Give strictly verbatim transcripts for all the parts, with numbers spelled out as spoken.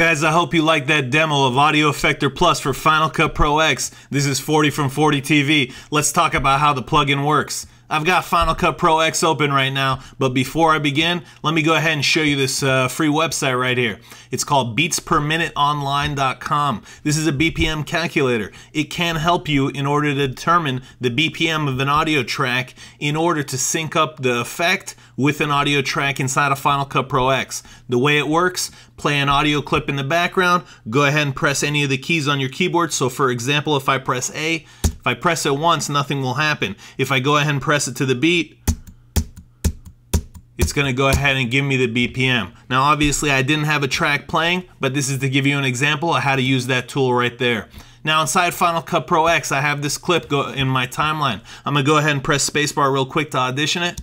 Guys, I hope you liked that demo of Audio Effector Plus for Final Cut Pro X. This is forty from forty T V. Let's talk about how the plugin works. I've got Final Cut Pro X open right now, but before I begin, let me go ahead and show you this uh, free website right here. It's called beats per minute online dot com. This is a B P M calculator. It can help you in order to determine the B P M of an audio track in order to sync up the effect with an audio track inside of Final Cut Pro X. The way it works, play an audio clip in the background, go ahead and press any of the keys on your keyboard. So for example, if I press A, if I press it once, nothing will happen. If I go ahead and press it to the beat, it's gonna go ahead and give me the B P M. Now obviously I didn't have a track playing, but this is to give you an example of how to use that tool right there. Now inside Final Cut Pro X, I have this clip go in my timeline. I'm gonna go ahead and press spacebar real quick to audition it.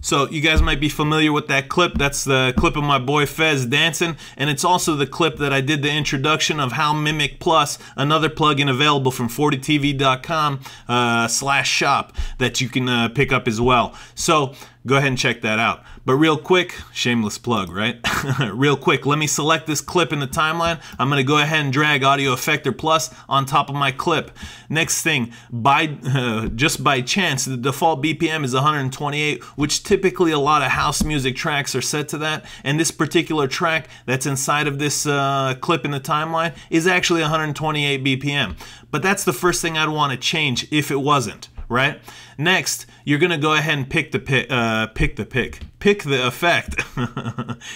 So you guys might be familiar with that clip. That's the clip of my boy Fez dancing, and it's also the clip that I did the introduction of how Mimic Plus, another plugin available from forty T V dot com uh, slash shop that you can uh, pick up as well. So go ahead and check that out. But real quick, shameless plug, right? Real quick, let me select this clip in the timeline. I'm gonna go ahead and drag Audio Effector Plus on top of my clip. Next thing, by uh, just by chance, the default B P M is one hundred twenty-eight, which typically Typically a lot of house music tracks are set to that, and this particular track that's inside of this uh, clip in the timeline is actually one hundred twenty-eight B P M. But that's the first thing I'd want to change if it wasn't, right? Next, you're gonna go ahead and pick the pick, uh, pick the pick, pick the effect.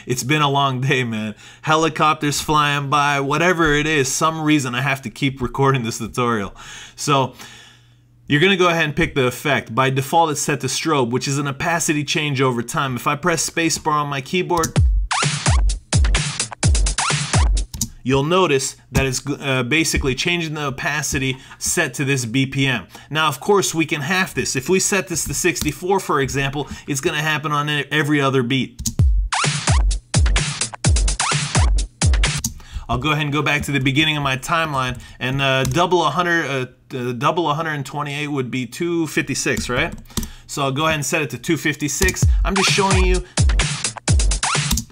It's been a long day, man. Helicopters flying by, whatever it is, some reason I have to keep recording this tutorial. So you're gonna go ahead and pick the effect. By default, it's set to strobe, which is an opacity change over time. If I press spacebar on my keyboard, you'll notice that it's uh, basically changing the opacity set to this B P M. Now, of course, we can half this. If we set this to sixty-four, for example, it's gonna happen on every other beat. I'll go ahead and go back to the beginning of my timeline, and uh, double one hundred, uh, uh, double one hundred twenty-eight would be two fifty-six, right? So I'll go ahead and set it to two fifty-six. I'm just showing you.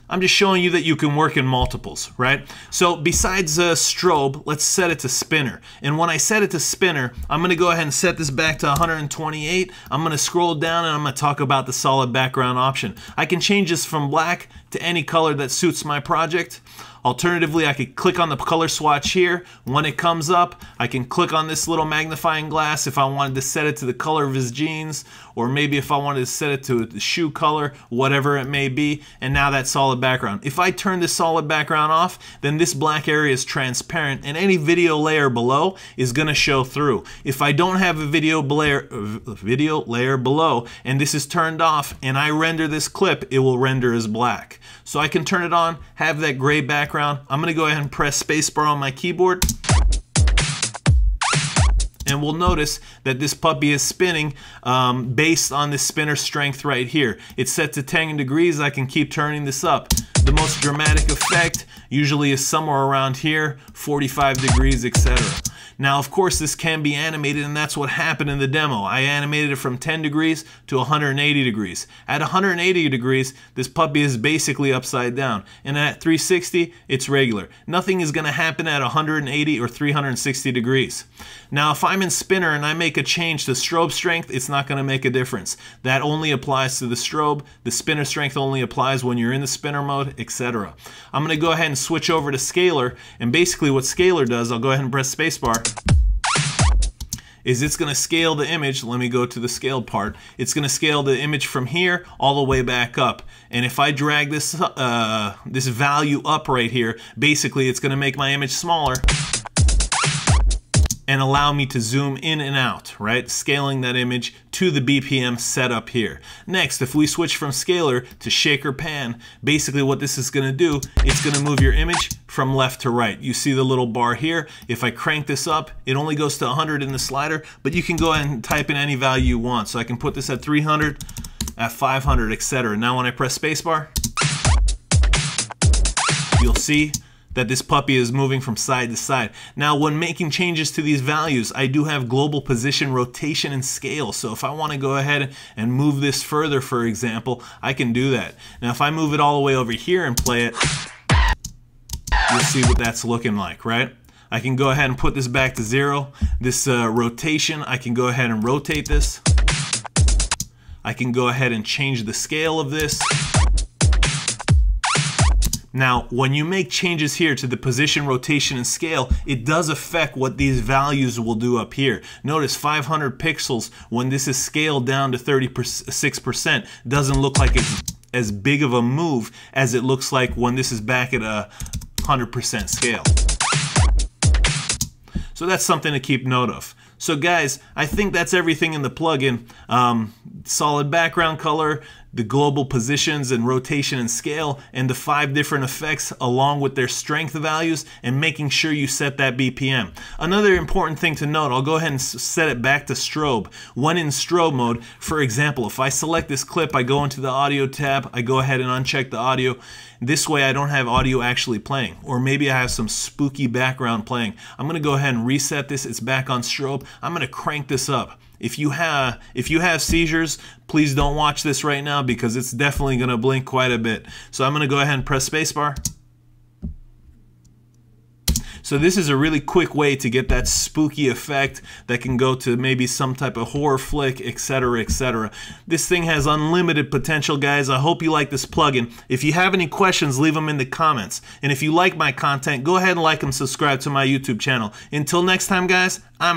I'm just showing you that you can work in multiples, right? So besides uh, strobe, let's set it to spinner. And when I set it to spinner, I'm gonna go ahead and set this back to one hundred twenty-eight. I'm gonna scroll down and I'm gonna talk about the solid background option. I can change this from black to any color that suits my project. Alternatively, I could click on the color swatch here. When it comes up, I can click on this little magnifying glass if I wanted to set it to the color of his jeans, or maybe if I wanted to set it to the shoe color, whatever it may be, and now that solid background. If I turn this solid background off, then this black area is transparent and any video layer below is gonna show through. If I don't have a video layer, video layer below and this is turned off and I render this clip, it will render as black. So I can turn it on, have that gray background. I'm gonna go ahead and press spacebar on my keyboard, and we'll notice that this puppy is spinning um, based on this spinner strength right here. It's set to ten degrees. I can keep turning this up. The most dramatic effect usually is somewhere around here, forty-five degrees, et cetera. Now, of course, this can be animated, and that's what happened in the demo. I animated it from ten degrees to one hundred eighty degrees. At one hundred eighty degrees, this puppy is basically upside down, and at three sixty, it's regular. Nothing is gonna happen at one hundred eighty or three hundred sixty degrees. Now, if I'm in spinner and I make a change to strobe strength, it's not gonna make a difference. That only applies to the strobe. The spinner strength only applies when you're in the spinner mode, et cetera. I'm gonna go ahead and switch over to scalar, and basically what scalar does, I'll go ahead and press spacebar, is it's gonna scale the image. Let me go to the scale part. It's gonna scale the image from here all the way back up. And if I drag this, uh, this value up right here, basically it's gonna make my image smaller and allow me to zoom in and out, right? Scaling that image to the B P M set up here. Next, if we switch from scalar to shaker pan, basically what this is gonna do, it's gonna move your image from left to right. You see the little bar here. If I crank this up, it only goes to one hundred in the slider, but you can go ahead and type in any value you want. So I can put this at three hundred, at five hundred, et cetera. Now when I press spacebar, you'll see that this puppy is moving from side to side. Now, when making changes to these values, I do have global position, rotation, and scale. So if I want to go ahead and move this further, for example, I can do that. Now, if I move it all the way over here and play it, you'll see what that's looking like, right? I can go ahead and put this back to zero. This uh, rotation, I can go ahead and rotate this. I can go ahead and change the scale of this. Now, when you make changes here to the position, rotation, and scale, it does affect what these values will do up here. Notice five hundred pixels, when this is scaled down to thirty-six percent, doesn't look like it's as big of a move as it looks like when this is back at a one hundred percent scale. So that's something to keep note of. So guys, I think that's everything in the plugin. Um, solid background color, the global positions and rotation and scale, and the five different effects along with their strength values, and making sure you set that B P M. Another important thing to note, I'll go ahead and set it back to strobe. When in strobe mode, for example, if I select this clip, I go into the audio tab, I go ahead and uncheck the audio. This way I don't have audio actually playing, or maybe I have some spooky background playing. I'm gonna go ahead and reset this, it's back on strobe. I'm gonna crank this up. If you have if you have seizures, please don't watch this right now because it's definitely gonna blink quite a bit. So I'm gonna go ahead and press spacebar. So this is a really quick way to get that spooky effect that can go to maybe some type of horror flick, et cetera, et cetera. This thing has unlimited potential, guys. I hope you like this plugin. If you have any questions, leave them in the comments. And if you like my content, go ahead and like and subscribe to my YouTube channel. Until next time, guys, I'm out.